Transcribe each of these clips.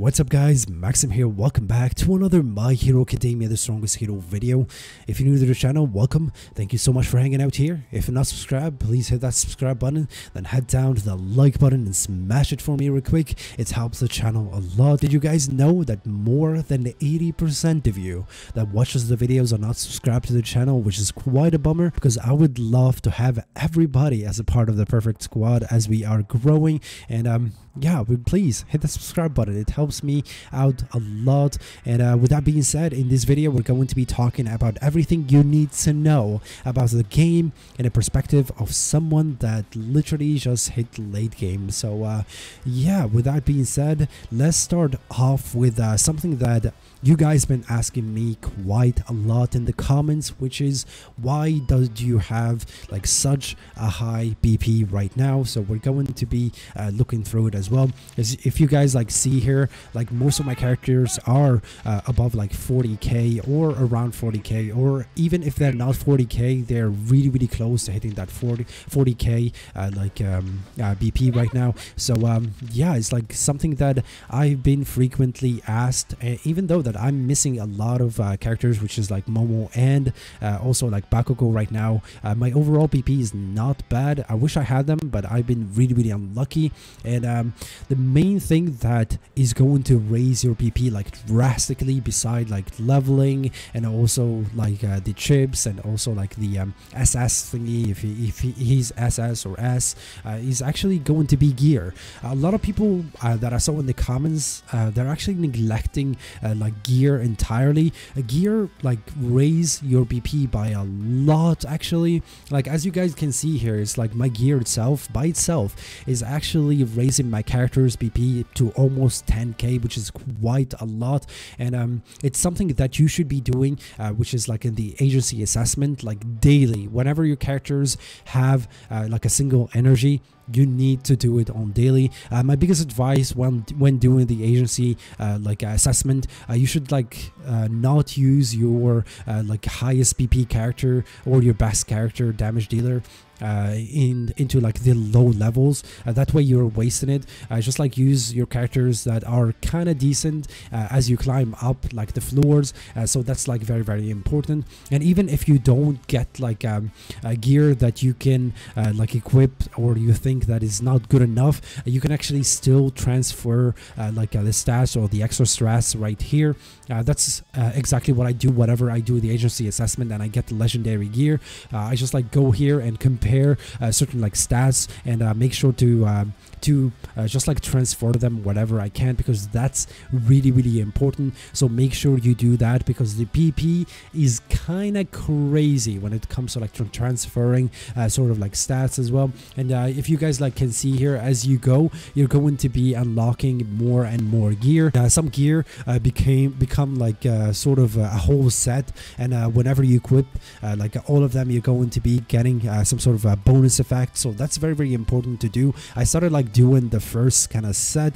What's up guys, Maxim here, welcome back to another My Hero Academia The Strongest Hero video. If you're new to the channel, welcome, thank you so much for hanging out here. If you're not subscribed, please hit that subscribe button, then head down to the like button and smash it for me real quick. It helps the channel a lot. Did you guys know that more than 80% of you that watches the videos are not subscribed to the channel, which is quite a bummer because I would love to have everybody as a part of the perfect squad as we are growing. And yeah, please hit the subscribe button, it helps me out a lot. And with that being said, in this video we're going to be talking about everything you need to know about the game in a perspective of someone that literally just hit late game. So yeah, with that being said, let's start off with something that you guys been asking me quite a lot in the comments, which is why do you have like such a high BP right now. So we're going to be looking through it as well. As if you guys like see here, like most of my characters are above like 40k or around 40k, or even if they're not 40k, they're really close to hitting that 40k BP right now. So yeah, it's like something that I've been frequently asked, even though that I'm missing a lot of characters, which is like Momo and also like Bakugo right now. My overall BP is not bad. I wish I had them, but I've been really unlucky. And the main thing that is going to raise your PP like drastically, beside like leveling and also like the chips and also like the SS thingy, if he's SS or S, is actually going to be gear. A lot of people that I saw in the comments, they're actually neglecting like gear entirely. Gear like raise your BP by a lot actually. Like as you guys can see here, it's like my gear itself by itself is actually raising my character's BP to almost 10k, which is quite a lot. And it's something that you should be doing, which is like in the agency assessment, like daily. Whenever your characters have like a single energy, you need to do it on daily. My biggest advice when doing the agency like assessment, you should like not use your like highest BP character or your best character damage dealer into like the low levels. That way you're wasting it. Just like use your characters that are kind of decent as you climb up like the floors. So that's like very important. And even if you don't get like a gear that you can like equip, or you think that is not good enough, you can actually still transfer like the stats or the extra strats right here. That's exactly what I do whenever I do the agency assessment and I get the legendary gear. I just like go here and compare certain like stats and make sure to just like transfer them whatever I can, because that's really important. So make sure you do that, because the PP is kind of crazy when it comes to like transferring sort of like stats as well. And if you guys like can see here, as you go, you're going to be unlocking more and more gear. Some gear become like sort of a whole set, and whenever you equip like all of them, you're going to be getting some sort of a bonus effect. So that's very important to do. I started like doing the first kind of set.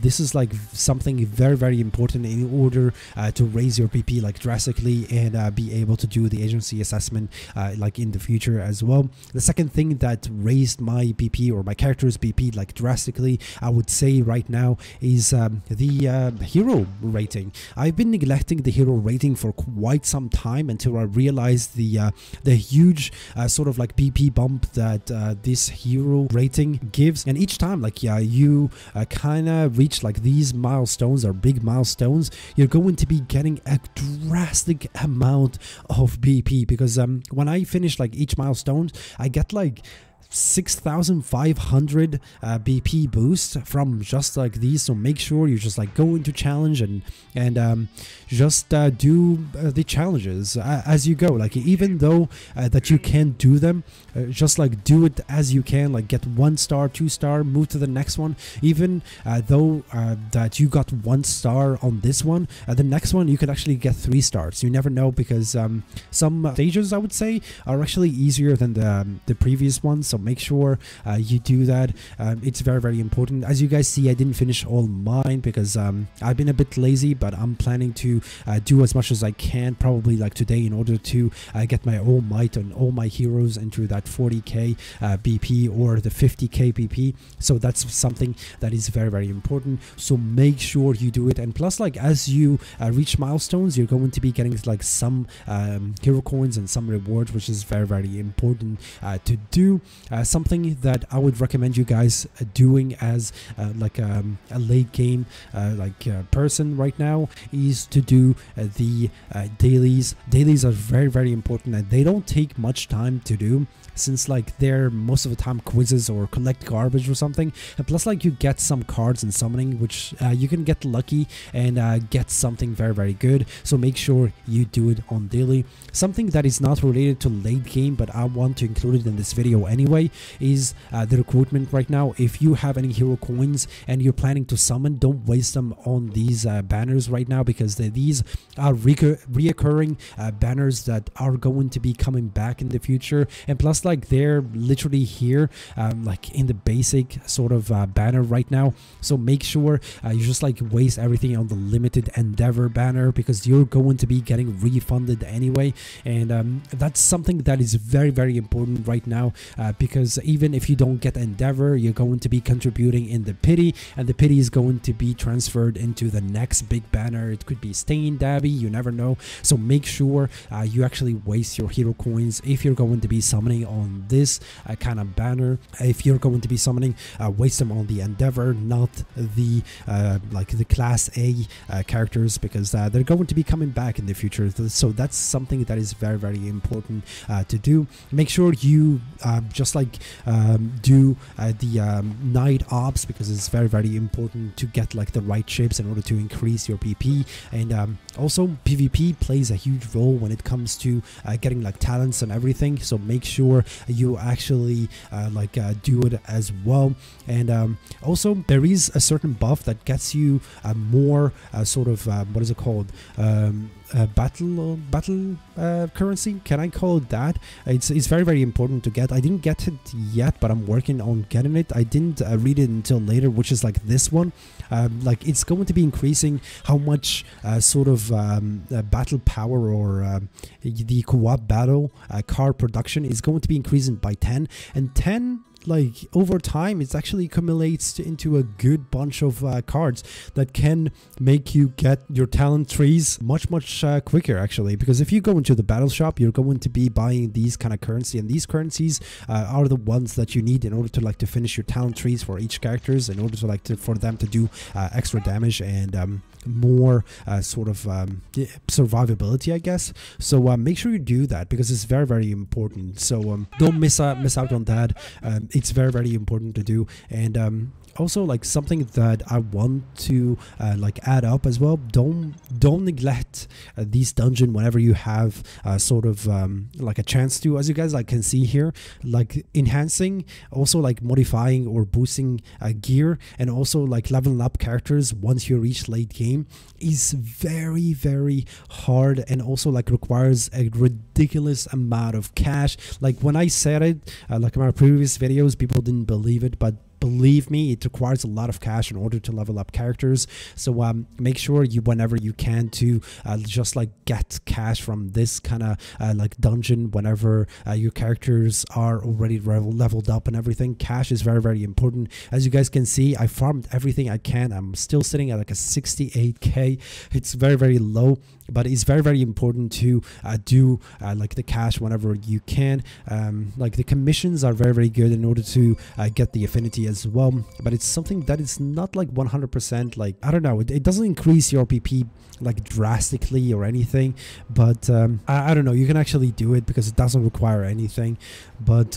This is like something very important in order to raise your PP like drastically and be able to do the agency assessment like in the future as well. The second thing that raised my PP or my character's PP like drastically, I would say right now, is the hero rating. I've been neglecting the hero rating for quite some time until I realized the huge sort of like PP bump that this hero rating gives. And each time like you kind of reach like these milestones or big milestones, you're going to be getting a drastic amount of BP, because when I finish like each milestone, I get like 6,500 BP boost from just like these. So make sure you just like go into challenge and just do the challenges as you go. Like even though that you can't do them, just like do it as you can. Like get 1 star, 2 star, move to the next one. Even though that you got 1 star on this one, the next one you could actually get 3 stars. You never know, because some stages I would say are actually easier than the previous ones. So make sure you do that. It's very, very important. As you guys see, I didn't finish all mine because I've been a bit lazy, but I'm planning to do as much as I can, probably like today, in order to get my All Might and all my heroes into that 40k BP or the 50k BP. So that's something that is very, very important. So make sure you do it. And plus, like, as you reach milestones, you're going to be getting like some hero coins and some rewards, which is very, very important to do. Something that I would recommend you guys doing as like a late game person right now is to do the dailies. Dailies are very, very important, and they don't take much time to do, since like they're most of the time quizzes or collect garbage or something. And plus, like, you get some cards and summoning, which you can get lucky and get something very, very good. So make sure you do it on daily. Something that is not related to late game, but I want to include it in this video anyway, is the recruitment right now. If you have any hero coins and you're planning to summon, don't waste them on these banners right now, because these are reoccurring banners that are going to be coming back in the future. And plus, like, they're literally here like in the basic sort of banner right now. So make sure you just like waste everything on the limited Endeavor banner, because you're going to be getting refunded anyway. And that's something that is very, very important right now, because even if you don't get Endeavor, you're going to be contributing in the pity, and the pity is going to be transferred into the next big banner. It could be Stain, Dabi, you never know. So make sure you actually waste your hero coins if you're going to be summoning on this kind of banner. If you're going to be summoning, waste them on the Endeavor, not the like the class A characters, because they're going to be coming back in the future. So that's something that is very, very important to do. Make sure you just like do the night ops, because it's very, very important to get like the right chips in order to increase your PP. And also PvP plays a huge role when it comes to getting like talents and everything. So make sure you actually like do it as well. And also, there is a certain buff that gets you more sort of what is it called, battle currency, can I call it that? It's very, very important to get. I didn't get it yet, but I'm working on getting it. I didn't read it until later, which is like this one. Like, it's going to be increasing how much sort of battle power, or the co-op battle card production is going to be increasing by 10, and 10 like over time it's actually accumulates into a good bunch of cards that can make you get your talent trees much quicker, actually. Because if you go into the battle shop, you're going to be buying these kind of currency, and these currencies are the ones that you need in order to like to finish your talent trees for each characters, in order to like to, for them to do extra damage and more sort of survivability, I guess. So make sure you do that, because it's very, very important. So don't miss out on that. It's very, very important to do. And also, like, something that I want to like add up as well, don't neglect these dungeons whenever you have sort of like a chance to, as you guys like can see here, like enhancing, also like modifying or boosting gear, and also like leveling up characters once you reach late game is very, very hard, and also like requires a ridiculous amount of cash. Like, when I said it like in my previous videos, people didn't believe it, but believe me, it requires a lot of cash in order to level up characters. So make sure you, whenever you can, to just like get cash from this kind of like dungeon whenever your characters are already leveled up and everything. Cash is very, very important. As you guys can see, I farmed everything I can. I'm still sitting at like a 68k. It's very, very low, but it's very, very important to do like the cash whenever you can. Like, the commissions are very, very good in order to get the affinity as well, but it's something that is not like 100%, like, I don't know, it doesn't increase your PP like drastically or anything, but I don't know, you can actually do it because it doesn't require anything. But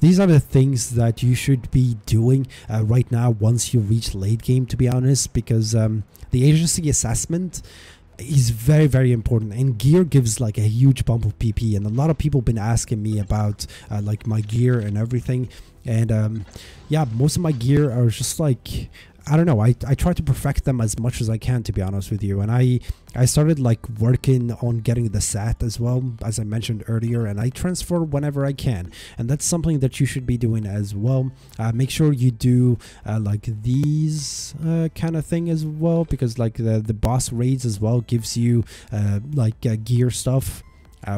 these are the things that you should be doing right now once you reach late game, to be honest, because the agency assessment is very, very important, and gear gives like a huge bump of PP. And a lot of people been asking me about like my gear and everything. And yeah, most of my gear are just like I don't know. I try to perfect them as much as I can, to be honest with you. And I started like working on getting the set as well, as I mentioned earlier, and I transfer whenever I can. And that's something that you should be doing as well. Make sure you do like these kind of thing as well, because like the boss raids as well gives you like gear stuff.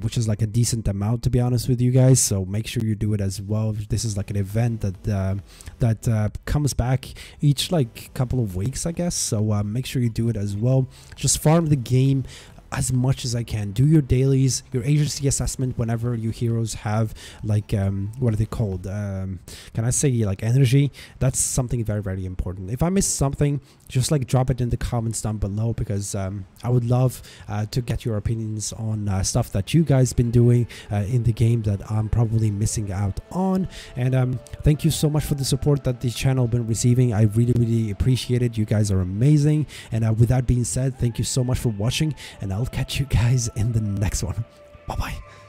Which is like a decent amount, to be honest with you guys, so make sure you do it as well. This is like an event that comes back each like couple of weeks, I guess, so make sure you do it as well. Just farm the game as much as I can. Do your dailies, your agency assessment whenever your heroes have like what are they called, can I say like energy. That's something very, very important. If I miss something, just like drop it in the comments down below, because I would love to get your opinions on stuff that you guys been doing in the game that I'm probably missing out on. And thank you so much for the support that the channel been receiving. I really, really appreciate it. You guys are amazing. And with that being said, thank you so much for watching, and I'll catch you guys in the next one. Bye bye.